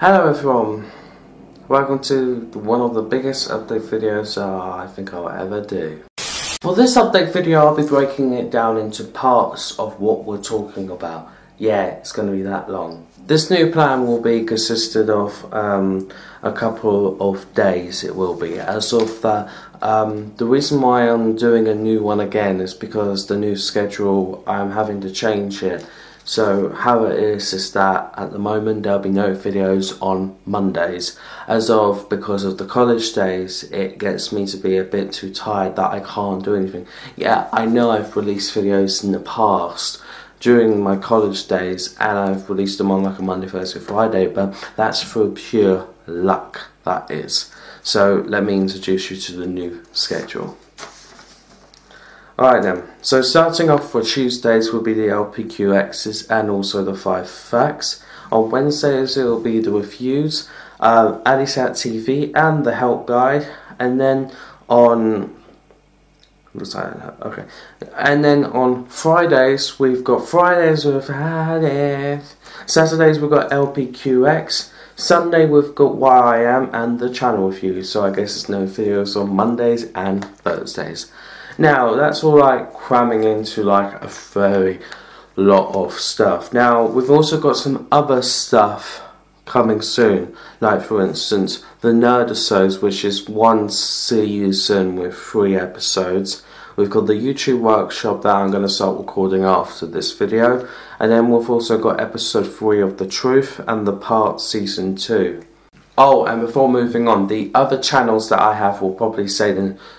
Hello everyone, welcome to one of the biggest update videos I think I'll ever do. For this update video I'll be breaking it down into parts of what we're talking about. Yeah, it's going to be that long. This new plan will be consisted of a couple of days, it will be. As of that, the reason why I'm doing a new one again is because the new schedule, I'm having to change it. So how it is that at the moment there'll be no videos on Mondays, because of the college days. It gets me to be a bit too tired that I can't do anything. Yeah, I know I've released videos in the past during my college days and I've released them on like a Monday, Thursday, Friday, but that's for pure luck, that is. So let me introduce you to the new schedule. Alright then, so starting off for Tuesdays will be the LPQXs and also the 5 facts. On Wednesdays it will be the reviews, Adisat TV and the help guide, and then on Fridays we've got Fridays with Adis. Saturdays we've got LPQX. Sunday we've got Why I Am and the channel reviews. So I guess there's no videos on Mondays and Thursdays. Now that's all like cramming into like a very lot of stuff. Now we've also got some other stuff coming soon, like for instance the Nerdisodes, which is one season with 3 episodes. We've got the YouTube workshop that I'm going to start recording after this video, and then we've also got episode 3 of The Truth and the part season 2. Oh, and before moving on, the other channels that I have will probably say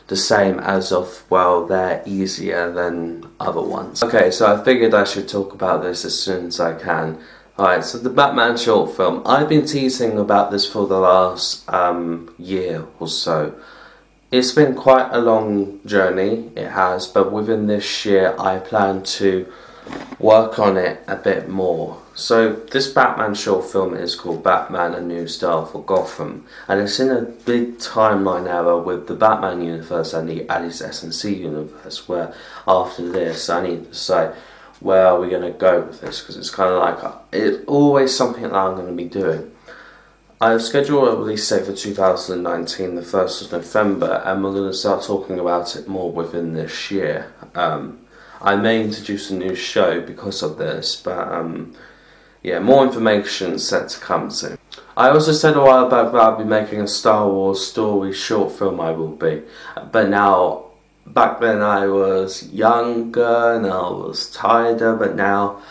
the same as of, well, they're easier than other ones. Okay, so I figured I should talk about this as soon as I can. Alright, so the Batman short film. I've been teasing about this for the last year or so. It's been quite a long journey, it has, but within this year I plan to work on it a bit more. So this Batman short film is called Batman: A New Style for Gotham, and it's in a big timeline era with the Batman universe and the Alice S and C universe, where after this I need to decide where are we going to go with this, because it's kind of like, it's always something that I'm going to be doing. I've scheduled a release date for 2019, the 1st of November, and we're going to start talking about it more within this year. I may introduce a new show because of this, but yeah, more information set to come soon. I also said a while back that I'll be making a Star Wars story short film, I will be. But now, back then I was younger and I was tireder, but now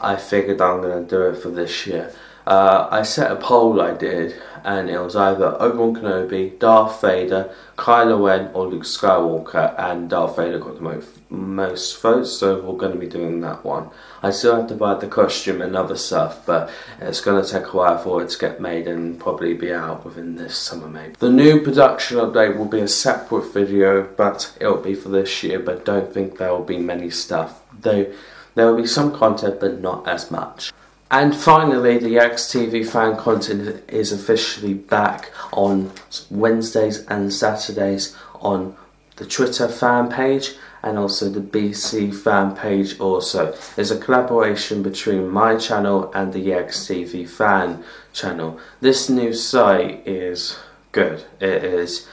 I figured I'm going to do it for this year. I set a poll I did, and it was either Obi-Wan Kenobi, Darth Vader, Kylo Ren or Luke Skywalker, and Darth Vader got the most votes, so we're going to be doing that one. I still have to buy the costume and other stuff, but it's going to take a while for it to get made and probably be out within this summer maybe. The new production update will be a separate video, but it'll be for this year, but don't think there will be many stuff. Though there will be some content, but not as much. And finally, the XTV fan content is officially back on Wednesdays and Saturdays on the Twitter fan page and also the BC fan page also. It's a collaboration between my channel and the XTV fan channel. This new site is good. It is.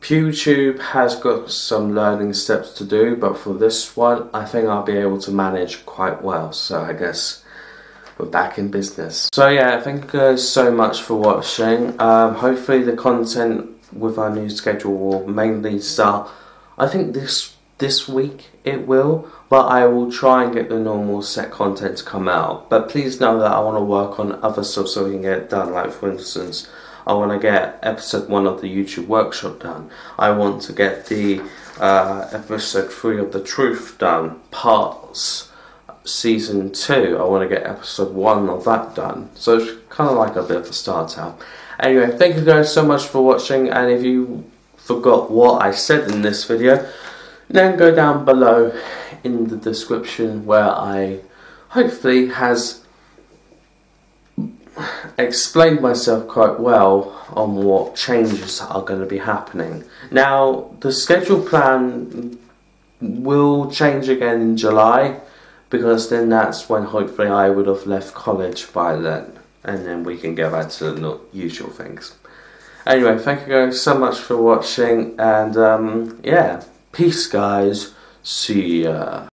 PewTube has got some learning steps to do, but for this one, I think I'll be able to manage quite well, so I guess we're back in business. So yeah, thank you guys so much for watching. Hopefully the content with our new schedule will mainly start, I think this week it will, but I will try and get the normal set content to come out. But please know that I want to work on other stuff so we can get it done. Like for instance, I want to get episode 1 of the YouTube workshop done. I want to get the episode 3 of The Truth done, parts season 2, I want to get episode 1 of that done. So it's kind of like a bit of a start out. Anyway, thank you guys so much for watching, and if you forgot what I said in this video, then go down below in the description where I hopefully has explained myself quite well on what changes are going to be happening. Now, the schedule plan will change again in July, because then that's when hopefully I would have left college by then. and then we can go back to the usual things. Anyway, thank you guys so much for watching, and yeah, peace guys, see ya.